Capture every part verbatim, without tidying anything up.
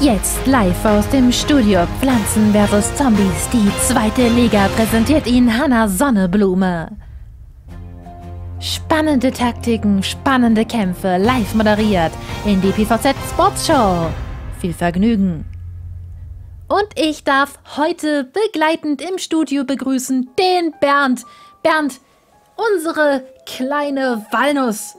Jetzt live aus dem Studio Pflanzen versus Zombies. Die zweite Liga präsentiert Ihnen Hanna Sonneblume. Spannende Taktiken, spannende Kämpfe, live moderiert in die P V Z Sports Show. Viel Vergnügen. Und ich darf heute begleitend im Studio begrüßen den Bernd. Bernd, unsere kleine Walnuss.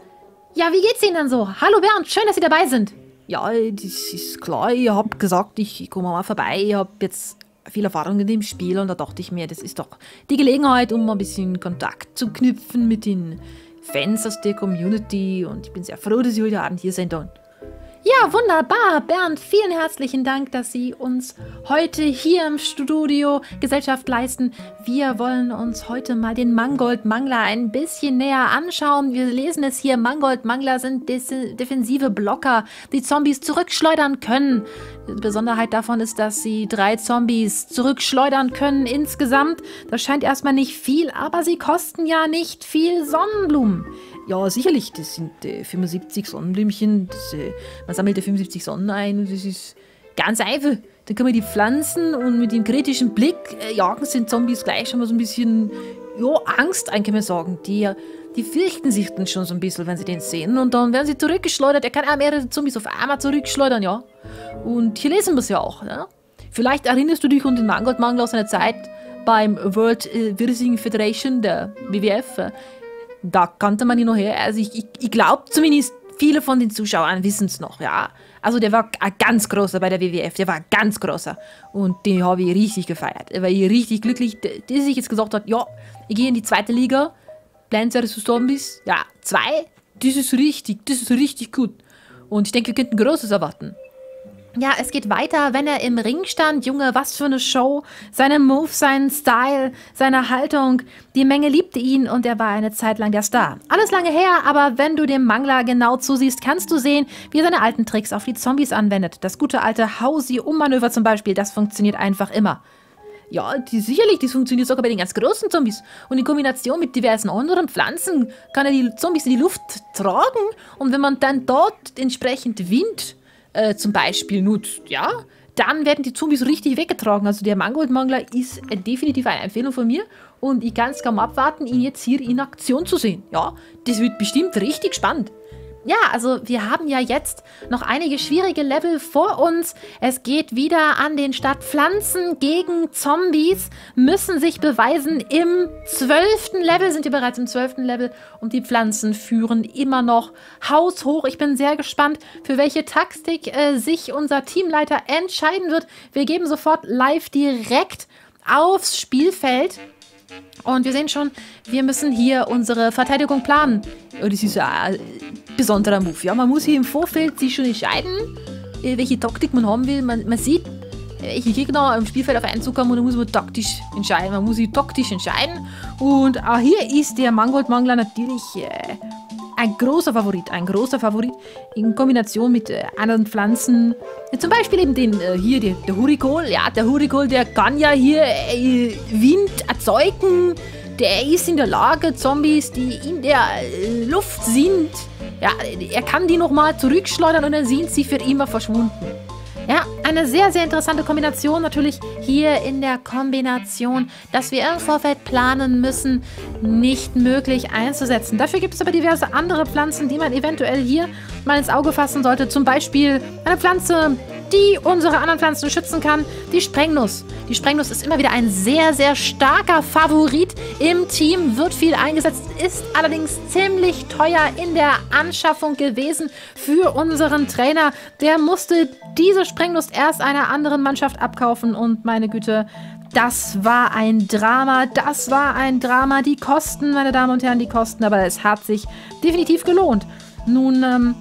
Ja, wie geht's Ihnen denn so? Hallo Bernd, schön, dass Sie dabei sind. Ja, das ist klar. Ich hab gesagt, ich komme mal vorbei. Ich hab jetzt viel Erfahrung in dem Spiel und da dachte ich mir, das ist doch die Gelegenheit, um ein bisschen Kontakt zu knüpfen mit den Fans aus der Community und ich bin sehr froh, dass Sie heute Abend hier sind. Ja, wunderbar, Bernd, vielen herzlichen Dank, dass Sie uns heute hier im Studio Gesellschaft leisten. Wir wollen uns heute mal den Mangoldmangler ein bisschen näher anschauen. Wir lesen es hier, Mangoldmangler sind defensive Blocker, die Zombies zurückschleudern können. Die Besonderheit davon ist, dass sie drei Zombies zurückschleudern können insgesamt. Das scheint erstmal nicht viel, aber sie kosten ja nicht viel Sonnenblumen. Ja, sicherlich, das sind äh, fünfundsiebzig Sonnenblümchen. Das, äh, man sammelt ja fünfundsiebzig Sonnen ein und das ist ganz einfach. Dann können wir die pflanzen und mit dem kritischen Blick äh, jagen sind Zombies gleich schon mal so ein bisschen ja, Angst ein, kann man sagen. Die, die fürchten sich dann schon so ein bisschen, wenn sie den sehen und dann werden sie zurückgeschleudert. Er kann auch mehrere Zombies auf einmal zurückschleudern, ja. Und hier lesen wir es ja auch, ja? Vielleicht erinnerst du dich an den Mangoldmangler aus seiner Zeit beim World Wrestling Federation, der W W F. Da kannte man ihn noch her. Also ich, ich, ich glaube zumindest, viele von den Zuschauern wissen es noch, ja. Also der war ein ganz großer bei der W W F, der war ein ganz großer. Und den habe ich richtig gefeiert. Er war ich richtig glücklich, dass ich jetzt gesagt habe, ja, ich gehe in die zweite Liga. Plants versus Zombies, ja, zwei. Das ist richtig, das ist richtig gut. Und ich denke, wir könnten Großes erwarten. Ja, es geht weiter, wenn er im Ring stand. Junge, was für eine Show. Seine Moves, sein Style, seine Haltung. Die Menge liebte ihn und er war eine Zeit lang der Star. Alles lange her, aber wenn du dem Mangler genau zusiehst, kannst du sehen, wie er seine alten Tricks auf die Zombies anwendet. Das gute alte Hausi-Ummanöver zum Beispiel, das funktioniert einfach immer. Ja, die, sicherlich, das funktioniert sogar bei den ganz großen Zombies. Und in Kombination mit diversen anderen Pflanzen kann er die Zombies in die Luft tragen. Und wenn man dann dort entsprechend Wind zum Beispiel nutzt, ja, dann werden die Zombies richtig weggetragen. Also der Mangoldmangler ist definitiv eine Empfehlung von mir und ich kann es kaum abwarten, ihn jetzt hier in Aktion zu sehen. Ja, das wird bestimmt richtig spannend. Ja, also wir haben ja jetzt noch einige schwierige Level vor uns. Es geht wieder an den Start. Pflanzen gegen Zombies müssen sich beweisen. Im zwölften Level sind wir bereits im zwölften Level und die Pflanzen führen immer noch haushoch. Ich bin sehr gespannt, für welche Taktik äh, sich unser Teamleiter entscheiden wird. Wir geben sofort live direkt aufs Spielfeld. Und wir sehen schon, wir müssen hier unsere Verteidigung planen. Oh, das ist ein besonderer Move. Ja, man muss hier im Vorfeld sich schon entscheiden, welche Taktik man haben will. Man, man sieht, welche Gegner im Spielfeld auf einen zukommen und dann muss man taktisch entscheiden. Man muss sich taktisch entscheiden. Und auch hier ist der Mangoldmangler natürlich äh, ein großer Favorit. Ein großer Favorit in Kombination mit äh, anderen Pflanzen. Zum Beispiel eben den äh, hier, der, der Hurrikale. Ja, der Hurrikale, der kann ja hier äh, Wind erzeugen. Der ist in der Lage, Zombies, die in der äh, Luft sind, ja, er kann die nochmal zurückschleudern und dann sind sie für immer verschwunden. Ja, eine sehr, sehr interessante Kombination natürlich hier in der Kombination, dass wir im Vorfeld planen müssen, nicht möglich einzusetzen. Dafür gibt es aber diverse andere Pflanzen, die man eventuell hier mal ins Auge fassen sollte. Zum Beispiel eine Pflanze, die unsere anderen Pflanzen schützen kann, die Sprengnuss. Die Sprengnuss ist immer wieder ein sehr, sehr starker Favorit im Team, wird viel eingesetzt, ist allerdings ziemlich teuer in der Anschaffung gewesen für unseren Trainer. Der musste diese Sprengnuss erst einer anderen Mannschaft abkaufen und meine Güte, das war ein Drama, das war ein Drama. Die Kosten, meine Damen und Herren, die Kosten, aber es hat sich definitiv gelohnt. Nun, ähm,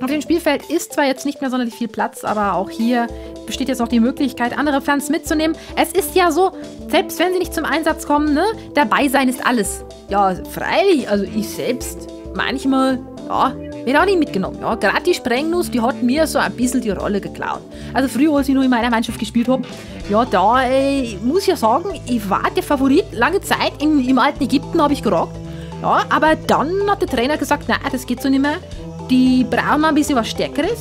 auf dem Spielfeld ist zwar jetzt nicht mehr sonderlich viel Platz, aber auch hier besteht jetzt noch die Möglichkeit, andere Pflanzen mitzunehmen. Es ist ja so, selbst wenn sie nicht zum Einsatz kommen, ne, dabei sein ist alles. Ja, freilich, also ich selbst manchmal, ja, wird auch nicht mitgenommen. Ja, gerade die Sprengnuss, die hat mir so ein bisschen die Rolle geklaut. Also früher, als ich noch in meiner Mannschaft gespielt habe, ja, da äh, muss ich ja sagen, ich war der Favorit lange Zeit. In, im alten Ägypten habe ich gerockt. Ja, aber dann hat der Trainer gesagt, nein, das geht so nicht mehr. Die brauchen ein bisschen was Stärkeres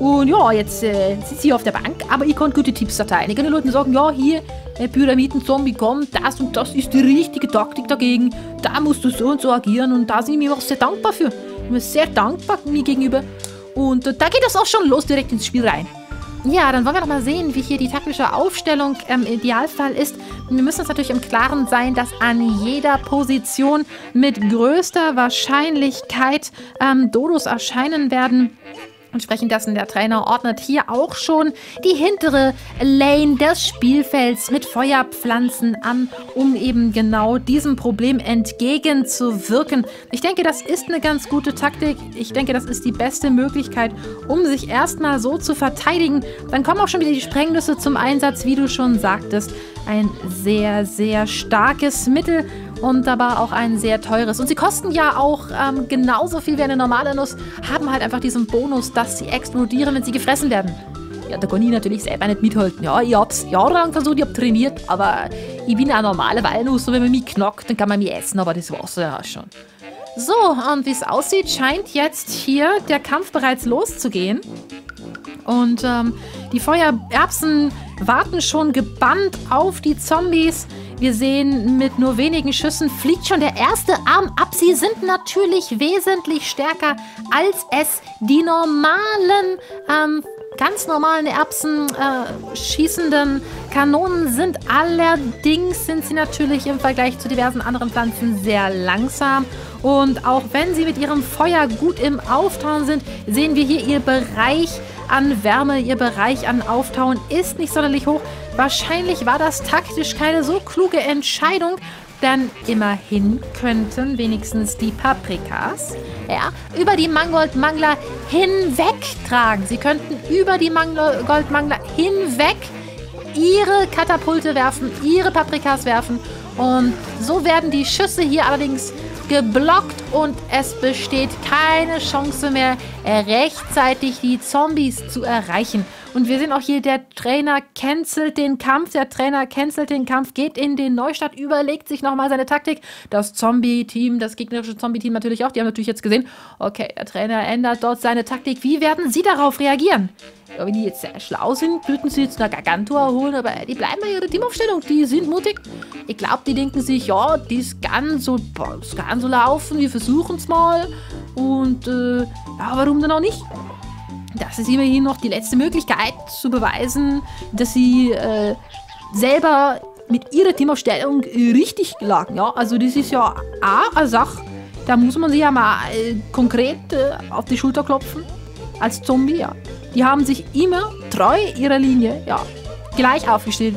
Und ja, jetzt äh, sitzt ihr auf der Bank, aber ihr könnt gute Tipps erteilen. Ihr könnt den Leuten sagen, ja, hier, äh, Pyramiden-Zombie kommt, das und das ist die richtige Taktik dagegen. Da musst du so und so agieren und da sind wir auch sehr dankbar für. Ich bin sehr dankbar mir gegenüber. Und äh, da geht das auch schon los, direkt ins Spiel rein. Ja, dann wollen wir noch mal sehen, wie hier die taktische Aufstellung im ähm, Idealfall ist. Wir müssen uns natürlich im Klaren sein, dass an jeder Position mit größter Wahrscheinlichkeit ähm, Dodos erscheinen werden. Entsprechend dessen der Trainer ordnet hier auch schon die hintere Lane des Spielfelds mit Feuerpflanzen an, um eben genau diesem Problem entgegenzuwirken. Ich denke, das ist eine ganz gute Taktik. Ich denke, das ist die beste Möglichkeit, um sich erstmal so zu verteidigen. Dann kommen auch schon wieder die Sprengnüsse zum Einsatz, wie du schon sagtest. Ein sehr, sehr starkes Mittel. Und aber auch ein sehr teures. Und sie kosten ja auch ähm, genauso viel wie eine normale Nuss, haben halt einfach diesen Bonus, dass sie explodieren, wenn sie gefressen werden. Ja, da kann ich natürlich selber nicht mithalten. Ja, ich hab's jahrelang versucht, ich hab trainiert, aber ich bin eine normale Walnuss und wenn man mich knackt, dann kann man mich essen, aber das war's ja schon. So, und wie es aussieht, scheint jetzt hier der Kampf bereits loszugehen. Und ähm, die Feuererbsen warten schon gebannt auf die Zombies. Wir sehen, mit nur wenigen Schüssen fliegt schon der erste Arm ab. Sie sind natürlich wesentlich stärker, als es die normalen, ähm, ganz normalen Erbsen äh, schießenden Kanonen sind. Allerdings sind sie natürlich im Vergleich zu diversen anderen Pflanzen sehr langsam. Und auch wenn sie mit ihrem Feuer gut im Auftauen sind, sehen wir hier ihr Bereich an Wärme, ihr Bereich an Auftauen ist nicht sonderlich hoch. Wahrscheinlich war das taktisch keine so kluge Entscheidung, denn immerhin könnten wenigstens die Paprikas ja, über die Mangoldmangler hinwegtragen. Sie könnten über die Mangoldmangler hinweg ihre Katapulte werfen, ihre Paprikas werfen. Und so werden die Schüsse hier allerdings geblockt und es besteht keine Chance mehr, rechtzeitig die Zombies zu erreichen. Und wir sehen auch hier, der Trainer cancelt den Kampf, der Trainer cancelt den Kampf, geht in den Neustart, überlegt sich nochmal seine Taktik. Das Zombie-Team, das gegnerische Zombie-Team natürlich auch, die haben natürlich jetzt gesehen, okay, der Trainer ändert dort seine Taktik. Wie werden sie darauf reagieren? Ja, wenn die jetzt sehr schlau sind, könnten sie jetzt eine Gargantua holen, aber die bleiben bei ihrer Teamaufstellung, die sind mutig. Ich glaube, die denken sich, ja, das kann so, das kann so laufen, wir versuchen es mal. Und äh, ja, warum denn auch nicht? Das ist immerhin noch die letzte Möglichkeit zu beweisen, dass sie äh, selber mit ihrer Teamaufstellung richtig lagen. Ja? Also das ist ja auch eine Sache, da muss man sich ja mal äh, konkret äh, auf die Schulter klopfen als Zombie. Ja. Die haben sich immer treu ihrer Linie ja, gleich aufgestellt.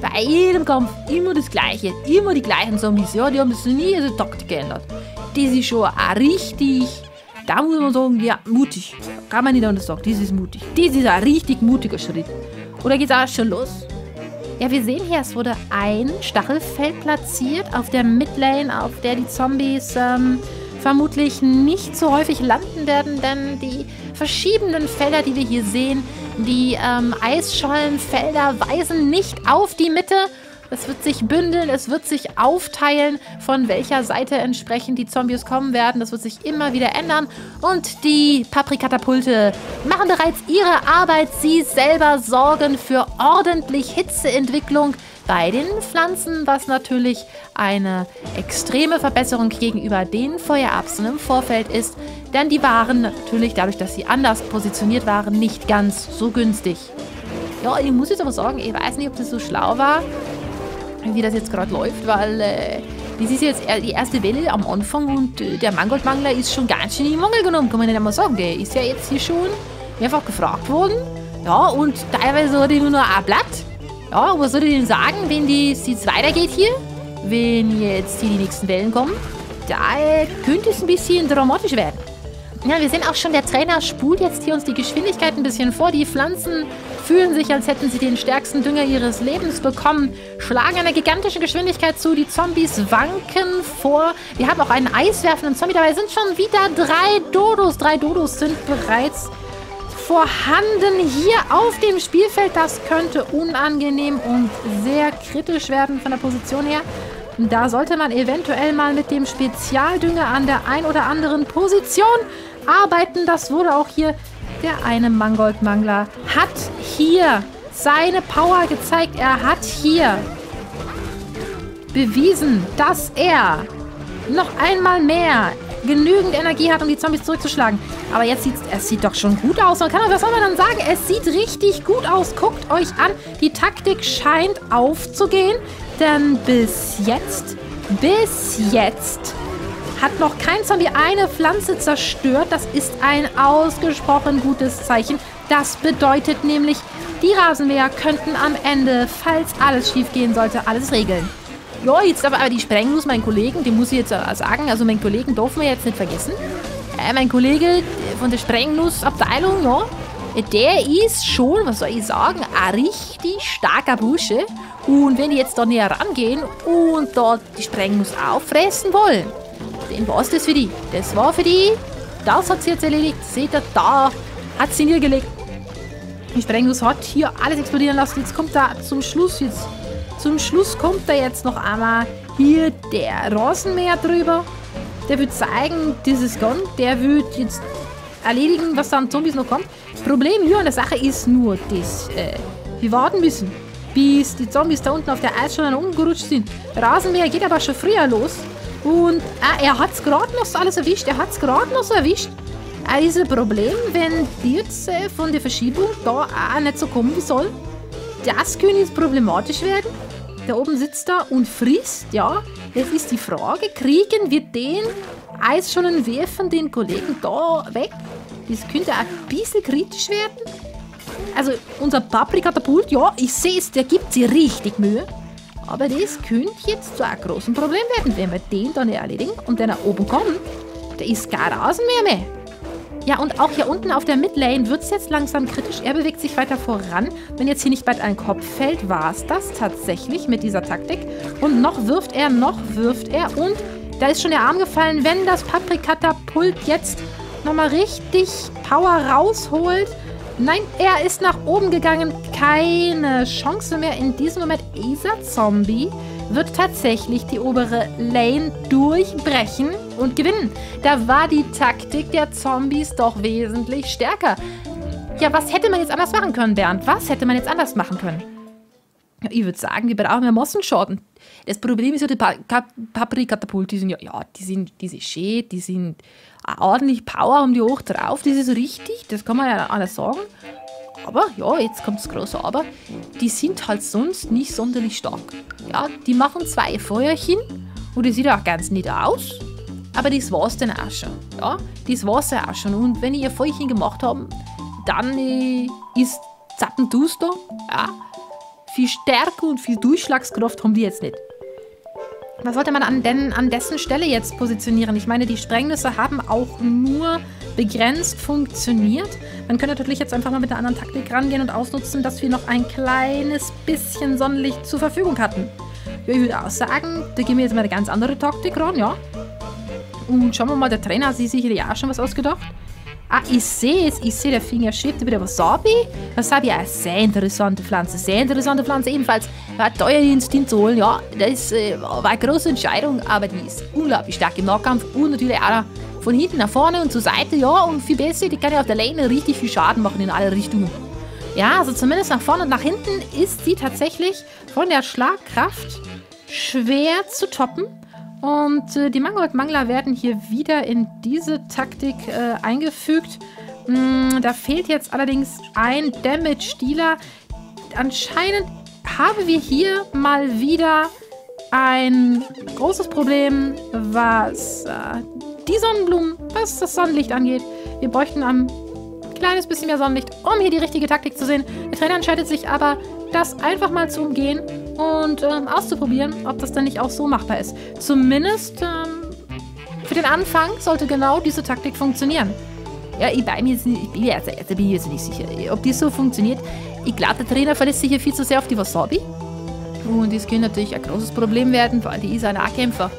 Bei jedem Kampf immer das Gleiche, immer die gleichen Zombies. Ja? Die haben das nie ihre Taktik geändert. Das ist schon auch richtig... Da muss man sagen, ja, mutig. Kann man nicht anders sagen, das ist mutig. Das ist ein richtig mutiger Schritt. Oder geht's auch schon los? Ja, wir sehen hier, es wurde ein Stachelfeld platziert auf der Midlane, auf der die Zombies ähm, vermutlich nicht so häufig landen werden, denn die verschiedenen Felder, die wir hier sehen, die ähm, Eisschollenfelder weisen nicht auf die Mitte. Es wird sich bündeln, es wird sich aufteilen, von welcher Seite entsprechend die Zombies kommen werden. Das wird sich immer wieder ändern. Und die Paprikatapulte machen bereits ihre Arbeit. Sie selber sorgen für ordentlich Hitzeentwicklung bei den Pflanzen, was natürlich eine extreme Verbesserung gegenüber den Feuererbsen im Vorfeld ist. Denn die waren natürlich, dadurch, dass sie anders positioniert waren, nicht ganz so günstig. Ja, ich muss jetzt aber sagen, ich weiß nicht, ob das so schlau war, wie das jetzt gerade läuft, weil äh, das ist jetzt die erste Welle am Anfang und äh, der Mangoldmangler ist schon ganz schön in den Mangel genommen, kann man nicht einmal sagen. Der ist ja jetzt hier schon mehrfach gefragt worden. Ja, und teilweise hat er nur noch ein Blatt. Ja, was soll ich denn sagen, wenn das jetzt weitergeht hier? Wenn jetzt hier die nächsten Wellen kommen, da könnte es ein bisschen dramatisch werden. Ja, wir sehen auch schon, der Trainer spult jetzt hier uns die Geschwindigkeit ein bisschen vor. Die Pflanzen fühlen sich, als hätten sie den stärksten Dünger ihres Lebens bekommen, schlagen einer gigantischen Geschwindigkeit zu. Die Zombies wanken vor. Wir haben auch einen eiswerfenden Zombie dabei. Sind schon wieder drei Dodos. Drei Dodos sind bereits vorhanden hier auf dem Spielfeld. Das könnte unangenehm und sehr kritisch werden von der Position her. Da sollte man eventuell mal mit dem Spezialdünger an der ein oder anderen Position arbeiten. Das wurde auch hier Der eine Mangoldmangler hat hier seine Power gezeigt. Er hat hier bewiesen, dass er noch einmal mehr genügend Energie hat, um die Zombies zurückzuschlagen. Aber jetzt sieht es sieht doch schon gut aus. Man kann, was soll man dann sagen? Es sieht richtig gut aus. Guckt euch an. Die Taktik scheint aufzugehen. Denn bis jetzt, bis jetzt hat noch kein Zombie eine Pflanze zerstört. Das ist ein ausgesprochen gutes Zeichen. Das bedeutet nämlich, die Rasenmäher könnten am Ende, falls alles schief gehen sollte, alles regeln. Ja, jetzt aber, aber die Sprengnuss, mein Kollegen, den muss ich jetzt sagen, also meinen Kollegen dürfen wir jetzt nicht vergessen. Äh, mein Kollege von der Sprengnussabteilung, ja, der ist schon, was soll ich sagen, ein richtig starker Bursche. Und wenn die jetzt da näher rangehen und dort die Sprengnuss auffressen wollen, dann war es das für die. Das war für die, das hat sie jetzt erledigt. Seht ihr, da hat sie niedergelegt. Die Sprengnuss hat hier alles explodieren lassen. Jetzt kommt da zum Schluss jetzt... Zum Schluss kommt da jetzt noch einmal hier der Rasenmäher drüber. Der wird zeigen, das ist gone. Der wird jetzt erledigen, was da an Zombies noch kommt. Das Problem hier an der Sache ist nur, dass äh, wir warten müssen, bis die Zombies da unten auf der Eisscholle nach unten gerutscht sind. Der Rasenmäher geht aber schon früher los. Und äh, er hat es gerade noch so alles erwischt. Er hat es gerade noch so erwischt. Äh, ist ein Problem, wenn die jetzt äh, von der Verschiebung da auch nicht so kommen wie soll. Das könnte jetzt problematisch werden. Da oben sitzt er und frisst, ja. Das ist die Frage, kriegen wir den Eisschollenwerfer, den Kollegen da weg? Das könnte ein bisschen kritisch werden. Also unser Paprikatapult, ja, ich sehe es, der gibt sich richtig Mühe. Aber das könnte jetzt zu einem großen Problem werden, wenn wir den dann erledigen und der nach oben kommt. Da ist gar Rasenmäher mehr. Ja, und auch hier unten auf der Midlane wird es jetzt langsam kritisch. Er bewegt sich weiter voran. Wenn jetzt hier nicht bald ein Kopf fällt, war es das tatsächlich mit dieser Taktik. Und noch wirft er, noch wirft er. Und da ist schon der Arm gefallen. Wenn das Paprikatapult jetzt nochmal richtig Power rausholt. Nein, er ist nach oben gegangen. Keine Chance mehr in diesem Moment. Dieser Zombie wird tatsächlich die obere Lane durchbrechen und gewinnen. Da war die Taktik der Zombies doch wesentlich stärker. Ja, was hätte man jetzt anders machen können, Bernd? Was hätte man jetzt anders machen können? Ja, ich würde sagen, wir brauchen mehr Mossenschorten. Das Problem ist ja, die pa Paprikatapult, die sind ja, ja, die sind, die sind schön, die sind ordentlich Power um die hoch drauf. Das ist richtig, das kann man ja anders sagen. Aber, ja, jetzt kommt das große Aber, die sind halt sonst nicht sonderlich stark. Ja, die machen zwei Feuerchen und die sieht auch ganz nett aus. Aber das war's dann auch schon. Ja, das war's ja auch schon. Und wenn die ihr Feuerchen gemacht haben, dann äh, ist zappenduster. Ja, viel Stärke und viel Durchschlagskraft haben die jetzt nicht. Was sollte man an, den, an dessen Stelle jetzt positionieren? Ich meine, die Sprengnüsse haben auch nur begrenzt funktioniert. Man könnte natürlich jetzt einfach mal mit einer anderen Taktik rangehen und ausnutzen, dass wir noch ein kleines bisschen Sonnenlicht zur Verfügung hatten. Ja, ich würde auch sagen, da gehen wir jetzt mal eine ganz andere Taktik ran, ja. Und schauen wir mal, der Trainer hat sich sicherlich auch schon was ausgedacht. Ah, ich sehe es, ich sehe, der Finger schwebt über der Wasabi. Wasabi, eine sehr interessante Pflanze, sehr interessante Pflanze ebenfalls. War teuer, den Instinkt zu holen, ja, das äh, war eine große Entscheidung, aber die ist unglaublich stark im Nahkampf und natürlich auch von hinten nach vorne und zur Seite, ja, und viel besser, die kann ja auf der Lane richtig viel Schaden machen in alle Richtungen. Ja, also zumindest nach vorne und nach hinten ist sie tatsächlich von der Schlagkraft schwer zu toppen. Und äh, die Mangoldmangler werden hier wieder in diese Taktik äh, eingefügt. Mm, da fehlt jetzt allerdings ein Damage-Dealer. Anscheinend haben wir hier mal wieder ein großes Problem, was äh, die Sonnenblumen, was das Sonnenlicht angeht. Wir bräuchten ein kleines bisschen mehr Sonnenlicht, um hier die richtige Taktik zu sehen. Der Trainer entscheidet sich aber, das einfach mal zu umgehen und ähm, auszuprobieren, ob das dann nicht auch so machbar ist. Zumindest ähm, für den Anfang sollte genau diese Taktik funktionieren. Ja, ich bin mir jetzt nicht, ich bin jetzt, jetzt bin ich jetzt nicht sicher, ob die so funktioniert. Ich glaube, der Trainer verlässt sich hier viel zu sehr auf die Wasabi. Und das kann natürlich ein großes Problem werden, weil die ist ein Nahkämpfer.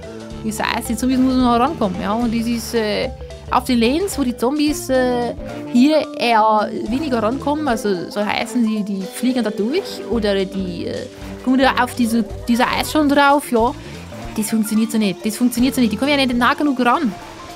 Das heißt, die Zombies müssen noch rankommen. Ja? Und das ist äh, auf den Lanes, wo die Zombies äh, hier eher weniger rankommen, also so heißen sie, die fliegen da durch oder die... Äh, Kommen wir auf diese, diese Eis schon drauf, ja. Das funktioniert so nicht. Das funktioniert so nicht. Die kommen ja nicht nah genug ran.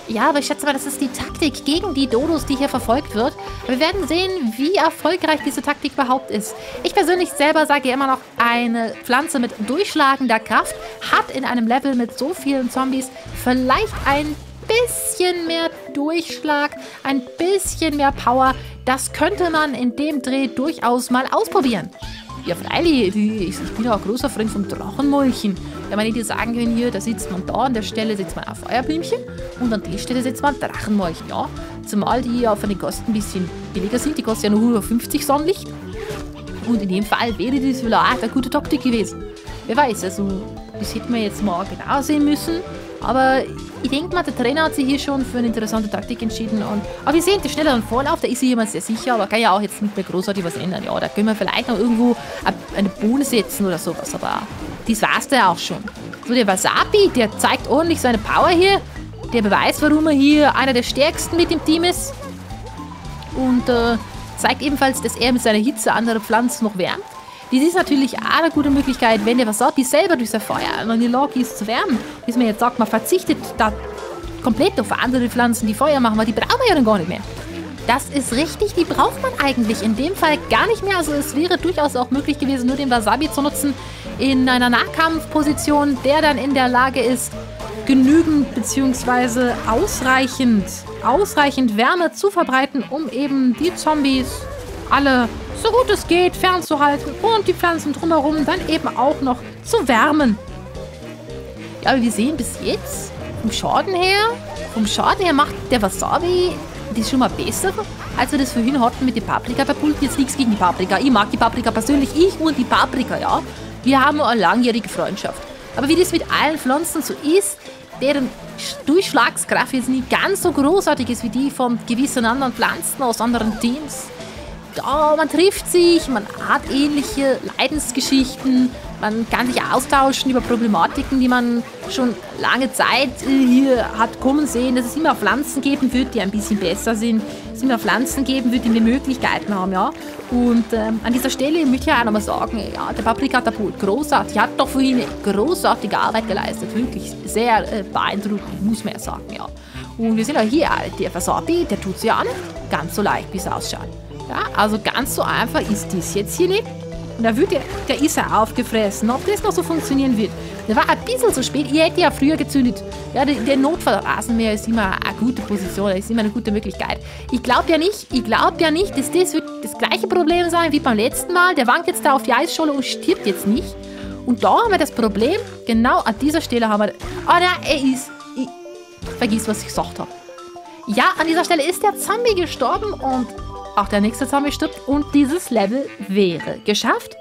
Ja, aber ich schätze mal, das ist die Taktik gegen die Dodos, die hier verfolgt wird. Wir werden sehen, wie erfolgreich diese Taktik überhaupt ist. Ich persönlich selber sage immer noch, eine Pflanze mit durchschlagender Kraft hat in einem Level mit so vielen Zombies vielleicht ein bisschen mehr Durchschlag, ein bisschen mehr Power. Das könnte man in dem Dreh durchaus mal ausprobieren. Ja, freilich, ich bin ja auch großer Freund vom Drachenmolchen. Wenn man nicht sagen kann, hier, da sitzt man da, an der Stelle setzt man ein Feuerblümchen und an der Stelle setzt man ein Drachenmolchen, ja. Zumal die ja von den Kosten ein bisschen billiger sind, die kosten ja nur fünfzig Sonnenlicht. Und in dem Fall wäre das vielleicht eine gute Taktik gewesen. Wer weiß, also das hätten wir jetzt mal genau sehen müssen. Aber ich denke mal, der Trainer hat sich hier schon für eine interessante Taktik entschieden. Und, aber wir sehen den schnelleren Vorlauf, da ist sich jemand sehr sicher, aber kann ja auch jetzt nicht mehr großartig was ändern. Ja, da können wir vielleicht noch irgendwo eine Bohne setzen oder sowas, aber das war's da auch schon. So, der Wasabi, der zeigt ordentlich seine Power hier. Der beweist, warum er hier einer der stärksten mit dem Team ist. Und äh, zeigt ebenfalls, dass er mit seiner Hitze andere Pflanzen noch wärmt. Das ist natürlich auch eine gute Möglichkeit, wenn der Wasabi selber durch sein Feuer an die Lage ist zu wärmen. Dass man jetzt sagt, man verzichtet da komplett auf andere Pflanzen, die Feuer machen, weil die brauchen wir ja dann gar nicht mehr. Das ist richtig, die braucht man eigentlich in dem Fall gar nicht mehr. Also es wäre durchaus auch möglich gewesen, nur den Wasabi zu nutzen in einer Nahkampfposition, der dann in der Lage ist, genügend bzw. ausreichend, ausreichend Wärme zu verbreiten, um eben die Zombies alle so gut es geht fernzuhalten und die Pflanzen drumherum dann eben auch noch zu wärmen. Ja, aber wir sehen bis jetzt, vom Schaden her, vom Schaden her macht der Wasabi das schon mal besser, als wir das vorhin hatten mit den Paprikatapult. Jetzt nichts gegen die Paprika. Ich mag die Paprika persönlich, ich und die Paprika, ja. Wir haben eine langjährige Freundschaft. Aber wie das mit allen Pflanzen so ist, deren Durchschlagskraft jetzt nicht ganz so großartig ist wie die von gewissen anderen Pflanzen aus anderen Teams. Oh, man trifft sich, man hat ähnliche Leidensgeschichten, man kann sich austauschen über Problematiken, die man schon lange Zeit hier hat kommen sehen, dass es immer Pflanzen geben wird, die ein bisschen besser sind, dass es immer Pflanzen geben wird, die mehr Möglichkeiten haben, ja. Und ähm, an dieser Stelle möchte ich auch nochmal sagen, ja, der Paprikatapult, großartig, hat doch vorhin eine großartige Arbeit geleistet, wirklich sehr äh, beeindruckend, muss man ja sagen, ja. Und wir sind auch hier, der Wasabi, der tut es ja auch nicht ganz so leicht, wie es ausschaut. Ja, also ganz so einfach ist das jetzt hier nicht. Und da wird der, der ist ja aufgefressen. Ob das noch so funktionieren wird. Der war ein bisschen zu spät. Ihr hättet ja früher gezündet. Ja, der, der Notfallrasenmäher ist immer eine gute Position. Das ist immer eine gute Möglichkeit. Ich glaube ja nicht, ich glaube ja nicht, dass das wird das gleiche Problem sein wie beim letzten Mal. Der wankt jetzt da auf die Eisscholle und stirbt jetzt nicht. Und da haben wir das Problem. Genau an dieser Stelle haben wir... Oh nein, er ist... Ich vergiss, was ich gesagt habe. Ja, an dieser Stelle ist der Zombie gestorben und... Auch der nächste Zombie stirbt und dieses Level wäre geschafft.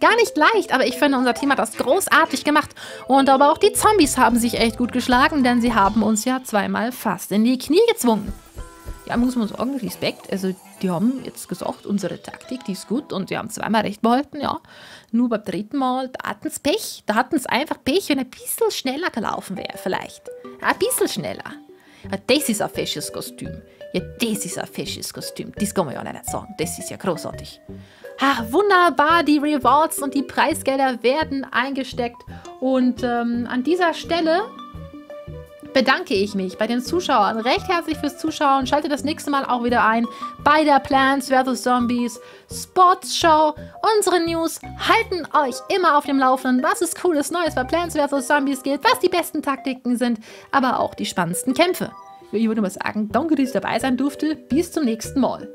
Gar nicht leicht, aber ich finde, unser Team hat das großartig gemacht. Und aber auch die Zombies haben sich echt gut geschlagen, denn sie haben uns ja zweimal fast in die Knie gezwungen. Ja, muss man sagen, Respekt. Also, die haben jetzt gesagt, unsere Taktik, die ist gut und die haben zweimal recht behalten, ja. Nur beim dritten Mal, da hatten sie Pech. Da hatten sie einfach Pech, wenn ein bisschen schneller gelaufen wäre vielleicht. Ein bisschen schneller. Ja, das ist ein fesches Kostüm. Ja, das ist ein fesches Kostüm. Das kann man ja nicht sagen. Das ist ja großartig. Ha, wunderbar, die Rewards und die Preisgelder werden eingesteckt. Und ähm, an dieser Stelle bedanke ich mich bei den Zuschauern. Recht herzlich fürs Zuschauen. Schaltet das nächste Mal auch wieder ein bei der Plants versus Zombies Sports Show. Unsere News halten euch immer auf dem Laufenden, was es cooles Neues bei Plants versus Zombies geht, was die besten Taktiken sind, aber auch die spannendsten Kämpfe. Ich würde mal sagen, danke, dass ich dabei sein durfte. Bis zum nächsten Mal.